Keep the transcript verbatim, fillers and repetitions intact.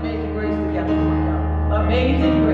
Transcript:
Amazing grace to get to my God. Amazing grace.